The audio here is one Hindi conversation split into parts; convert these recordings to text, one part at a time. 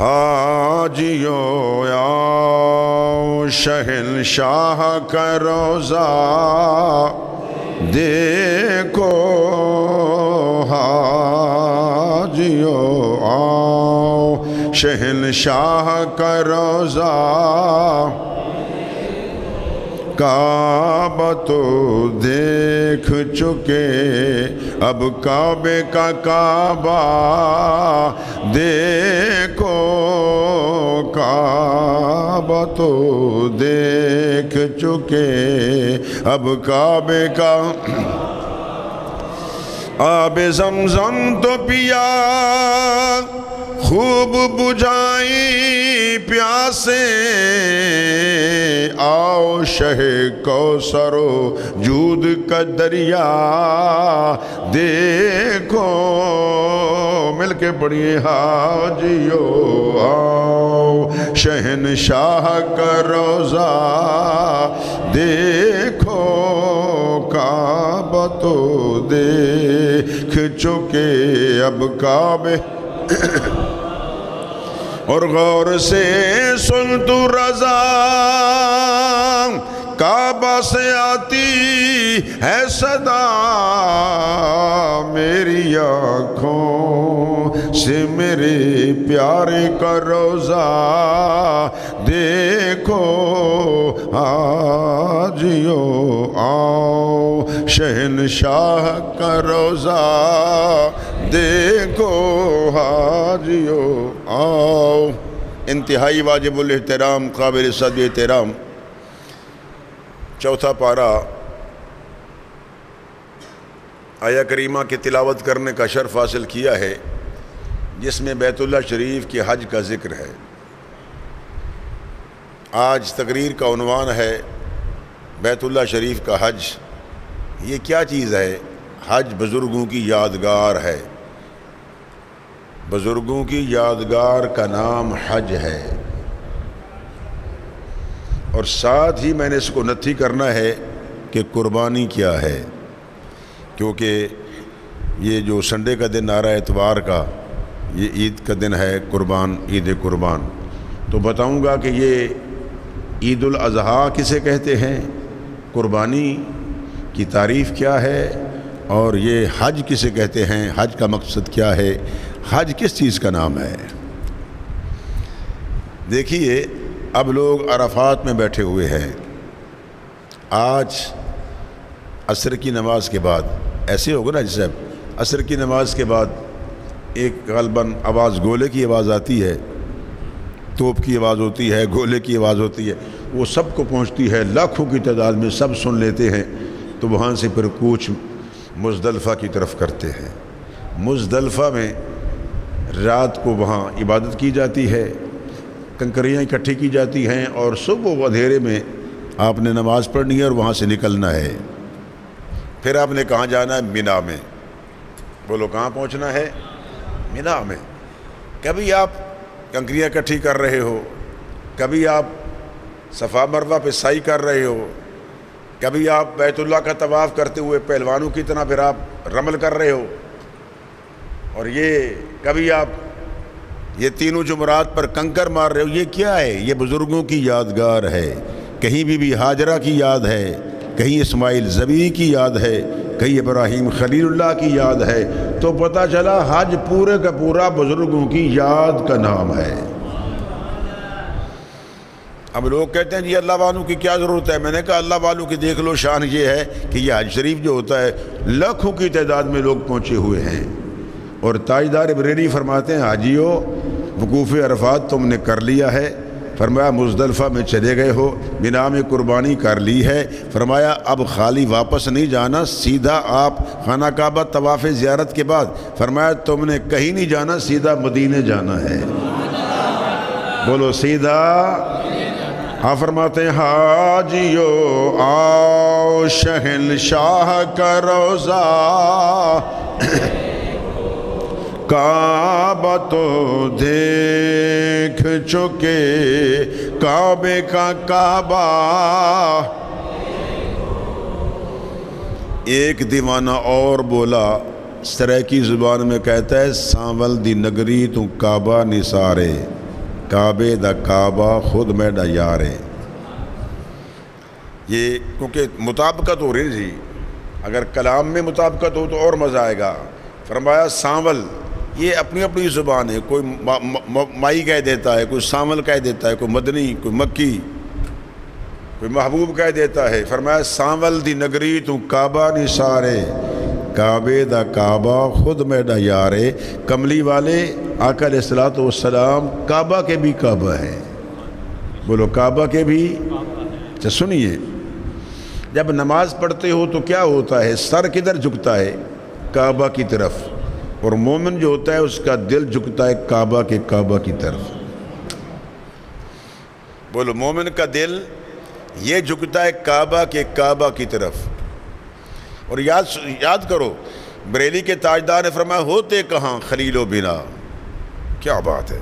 हाजियो आओ शहंशाह का रोज़ा देखो, हाजियो आओ शहंशाह का रोज़ा। काबा तो देख चुके अब काबे का काबा देखो, काबा तो देख चुके अब काबे का आबे ज़मज़म तो पिया खूब बुझाई प्यासे, आओ शहे कौसरो जूद का दरिया देखो। मिलके पढ़िए हाजियो आओ शहंशाह का रोज़ा देखो, काबा तो देख चुके अब काबे। और गौर से सुन तू रज़ा काबा से आती है सदा, मेरी आँखों से मेरे प्यारे का रोज़ा देखो। हाजियो आओ शहंशाह का रोज़ा देखो, हाजियो आओ। इंतहाई वाजिबुल एहतराम काबिल सद एहतराम चौथा पारा आया करीमा की तिलावत करने का शर्फ हासिल किया है, जिसमें बैतुल्लाह शरीफ के हज का ज़िक्र है। आज तकरीर का उन्वान है बैतुल्लाह शरीफ का हज, ये क्या चीज़ है? हज बुज़ुर्गों की यादगार है, बुज़ुर्गों की यादगार का नाम हज है। और साथ ही मैंने इसको नथी करना है कि कुर्बानी क्या है, क्योंकि ये जो संडे का दिन आ रहा है, इतवार का, ये ईद का दिन है, कुर्बान, ईद कुर्बान। तो बताऊंगा कि ये ईद उल अज़हा किसे कहते हैं, कुर्बानी की तारीफ़ क्या है, और ये हज किसे कहते हैं, हज का मकसद क्या है, हज किस चीज़ का नाम है। देखिए अब लोग अराफात में बैठे हुए हैं, आज असर की नमाज के बाद ऐसे होगा ना, जैसे असर की नमाज के बाद एक गलबन आवाज़, गोले की आवाज़ आती है, तोप की आवाज़ होती है, गोले की आवाज़ होती है, वो सबको पहुंचती है, लाखों की तादाद में सब सुन लेते हैं। तो वहाँ से फिर कूच मुज़दलिफ़ा की तरफ करते हैं। मुज़दलिफ़ा में रात को वहाँ इबादत की जाती है, कंकरियाँ इकट्ठी की जाती हैं, और सुबह अंधेरे में आपने नमाज़ पढ़नी है और वहाँ से निकलना है। फिर आपने कहाँ जाना है? मिना में। बोलो कहाँ पहुँचना है? मिना में। कभी आप कंकरियाँ इकट्ठी कर रहे हो, कभी आप सफ़ा मरवा पे सई कर रहे हो, कभी आप बैतुल्लाह का तवाफ़ करते हुए पहलवानों की तरह फिर आप रमल कर रहे हो, और ये कभी आप ये तीनों जुमरात पर कंकर मार रहे हो। ये क्या है? ये बुज़ुर्गों की यादगार है। कहीं भी हाजरा की याद है, कहीं इस्माइल ज़बी की याद है, कहीं इब्राहीम खलीलुल्लाह की याद है। तो पता चला हज पूरे का पूरा बुज़ुर्गों की याद का नाम है। अब लोग कहते हैं जी अल्लाह वालों की क्या ज़रूरत है, मैंने कहा अल्लाह वालों की देख लो शान ये है कि यह हज शरीफ जो होता है लाखों की तादाद में लोग पहुँचे हुए हैं। और ताजदार इब्रेनी फरमाते हैं हाजियो वकूफ़ अरफात तुमने कर लिया है, फरमाया मुज़दलिफ़ा में चले गए हो, बिना में कुर्बानी कर ली है, फरमाया अब खाली वापस नहीं जाना, सीधा आप खाना काबा तवाफ़ ज़ियारत के बाद फरमाया तुमने कहीं नहीं जाना, सीधा मदीने जाना है। बोलो सीधा। हाँ, फरमाते हैं हाजियो आओ शहंशाह का रोज़ा काबा तो देख चुके काबे का काबा। एक दीवाना और बोला सराय की ज़ुबान में, कहता है सांवल दी नगरी तू काबा निसारे, काबे दा काबा खुद में डा यार है ये, क्योंकि मुताबकत हो रही जी। अगर कलाम में मुताबकत हो तो और मज़ा आएगा। फरमाया सांवल, ये अपनी अपनी ज़ुबान है, कोई माई कह देता है, कोई सांवल कह देता है, कोई मदनी, कोई मक्की, कोई महबूब कह देता है। फरमाया सांवल दी नगरी तू काबा नी सारे, काबे दा काबा खुद में डा यारे। कमली वाले आका अलैहिस्सलाम काबा के भी काबा है, बोलो काबा के भी। अच्छा सुनिए, जब नमाज़ पढ़ते हो तो क्या होता है, सर किधर झुकता है, काबा की तरफ। और मोमिन जो होता है उसका दिल झुकता है काबा के, काबा की तरफ। बोलो मोमिन का दिल ये झुकता है काबा के, काबा की तरफ। और याद करो बरेली के ताजदार ने फरमाया होते कहाँ खलीलो बिना। क्या बात है,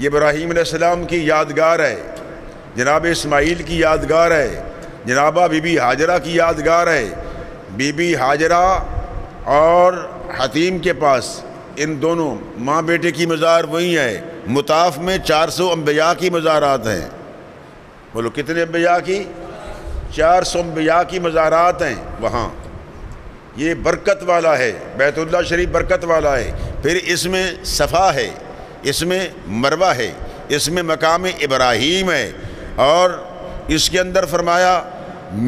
ये इब्राहीम अलैहिस्सलाम की यादगार है, जनाब इस्माइल की यादगार है, जनाबा बीबी हाजरा की यादगार है। बीबी हाजरा और हतीम के पास, इन दोनों माँ बेटे की मज़ार वहीं है। मुताफ में 400 अम्बिया की मज़ारात हैं। बोलो कितने अम्बिया की? 400 अम्बिया की मज़ारात हैं वहाँ। ये बरकत वाला है, बैतुल्ला शरीफ बरकत वाला है। फिर इसमें सफ़ा है, इसमें मरवा है, इसमें मकाम इब्राहीम है, और इसके अंदर फरमाया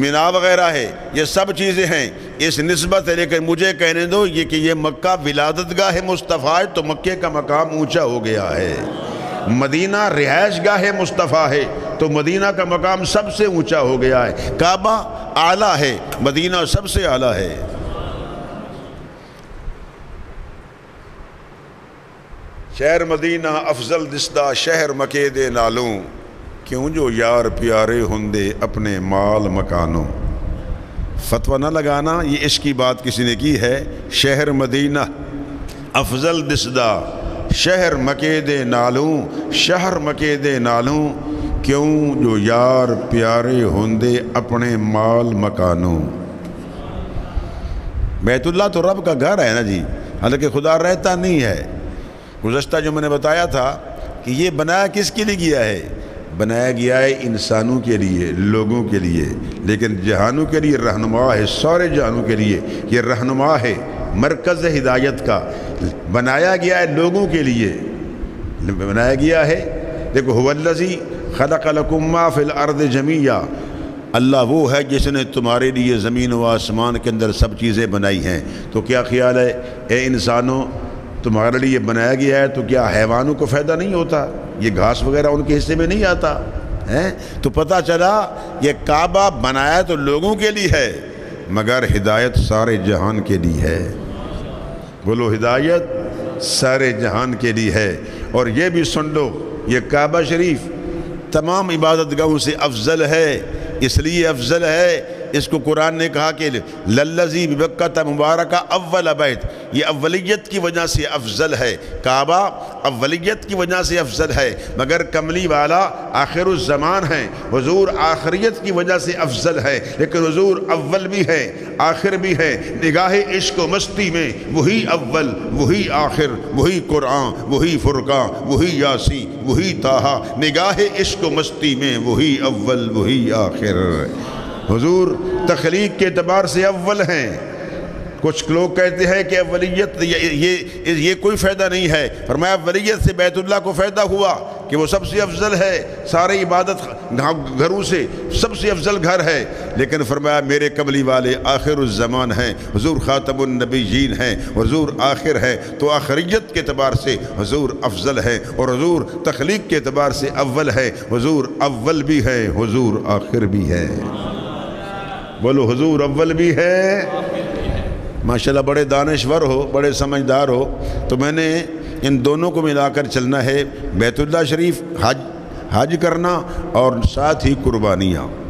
मिना वग़ैरह है। ये सब चीज़ें हैं। इस निस्बत है, लेकिन मुझे कहने दो ये कि ये मक्का विलादतगाह है मुस्तफ़ा, तो मक्के का मकाम ऊँचा हो गया है। मदीना रिहाइशगाह है मुस्तफ़ा है, तो मदीना का मकाम सबसे ऊँचा हो गया है। काबा आला है, मदीना सबसे आला है। शहर मदीना अफजल दिसदा शहर मके दे नालों, क्यों जो यार प्यारे हुंदे अपने माल मकानों। फतवा ना लगाना, ये इसकी बात किसी ने की है। शहर मदीना अफजल दिसदा शहर मके दे नालों, शहर मके दे नालों, क्यों जो यार प्यारे हुंदे अपने माल मकानों। बैतुल्ला तो रब का घर है ना जी, हालांकि खुदा रहता नहीं है। गुज़श्ता जो मैंने बताया था कि ये बनाया किसके लिए गया है, बनाया गया है इंसानों के लिए, लोगों के लिए, लेकिन जहानों के लिए रहनुमा है, सारे जहानों के लिए ये रहनुमा है, मरकज़ हिदायत का। बनाया गया है लोगों के लिए, बनाया गया है। देखो हुवल्लज़ी खलक़लकुम मा फ़िल अर्द जमीया, अल्लाह वो है जिसने तुम्हारे लिए ज़मीन व आसमान के अंदर सब चीज़ें बनाई हैं। तो क्या ख्याल है, ए इंसानों तुम्हारे लिए बनाया गया है, तो क्या हैवानों को फ़ायदा नहीं होता, ये घास वगैरह उनके हिस्से में नहीं आता है। तो पता चला ये काबा बनाया तो लोगों के लिए है, मगर हिदायत सारे जहान के लिए है। बोलो हिदायत सारे जहान के लिए है। और ये भी सुन लो, ये काबा शरीफ तमाम इबादतगाहों से अफजल है, इसलिए अफजल है। इसको कुरान ने कहा कि लल्लज़ी बिबक्कत मुबारक अव्वल बैत, ये अव्वलियत की वजह से अफजल है। काबा अव्वलियत की वजह से अफजल है, मगर कमली वाला आखिरुज़ ज़मान है। हुजूर आखिरियत की वजह से अफजल है, लेकिन हुजूर अव्वल भी है आखिर भी है। निगाह इश्क मस्ती में वही अव्वल, वही आखिर, वही कुरान, वही फुरक़ान, वही यासी, वही ताहा। निगाह इश्क मस्ती में वही अव्वल वही आखिर। हुजूर तखलीक के अतबार से अव्वल हैं। कुछ लोग कहते हैं कि अव्वलियत ये कोई फ़ायदा नहीं है। फरमाया अव्वलियत से बैतुल्लाह को फ़ायदा हुआ कि वो सबसे अफजल है, सारे इबादत घरों से सबसे अफजल घर है। लेकिन फरमाया मेरे कमली वाले आखिरुज़्ज़मान हैं, हुजूर ख़ातमुन्नबिय्यीन हैं, हुजूर आखिर हैं, तो आखिरियत के अतबार से हुजूर अफजल है, और हुजूर तखलीक के अतबार से अव्वल है। हुजूर अव्वल भी है, हुजूर आखिर भी है। बोलो हुजूर अव्वल भी है। माशाल्लाह बड़े दानिश्वर हो, बड़े समझदार हो। तो मैंने इन दोनों को मिलाकर चलना है, बैतुल्ला शरीफ हज करना और साथ ही कुर्बानियाँ।